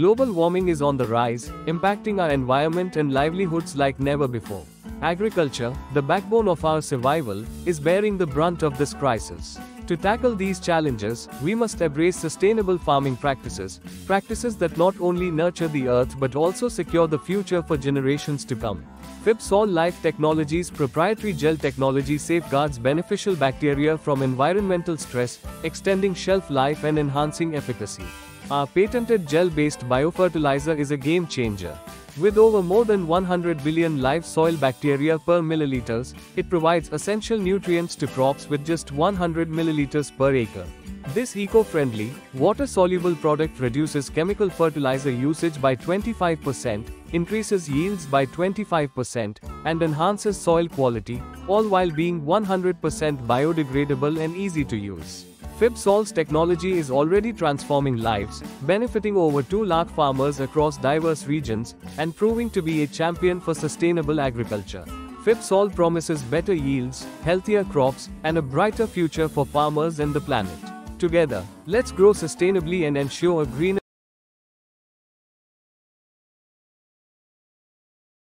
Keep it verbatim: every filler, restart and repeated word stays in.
Global warming is on the rise, impacting our environment and livelihoods like never before. Agriculture, the backbone of our survival, is bearing the brunt of this crisis. To tackle these challenges, we must embrace sustainable farming practices, practices that not only nurture the earth but also secure the future for generations to come. F I B-SOL Life Technologies' proprietary gel technology safeguards beneficial bacteria from environmental stress, extending shelf life and enhancing efficacy. Our patented gel-based biofertilizer is a game-changer. With over more than one hundred billion live soil bacteria per milliliters, it provides essential nutrients to crops with just one hundred milliliters per acre. This eco-friendly, water-soluble product reduces chemical fertilizer usage by twenty-five percent, increases yields by twenty-five percent, and enhances soil quality, all while being one hundred percent biodegradable and easy to use. F I B-SOL's technology is already transforming lives, benefiting over two lakh farmers across diverse regions, and proving to be a champion for sustainable agriculture. F I B-SOL promises better yields, healthier crops, and a brighter future for farmers and the planet. Together, let's grow sustainably and ensure a greener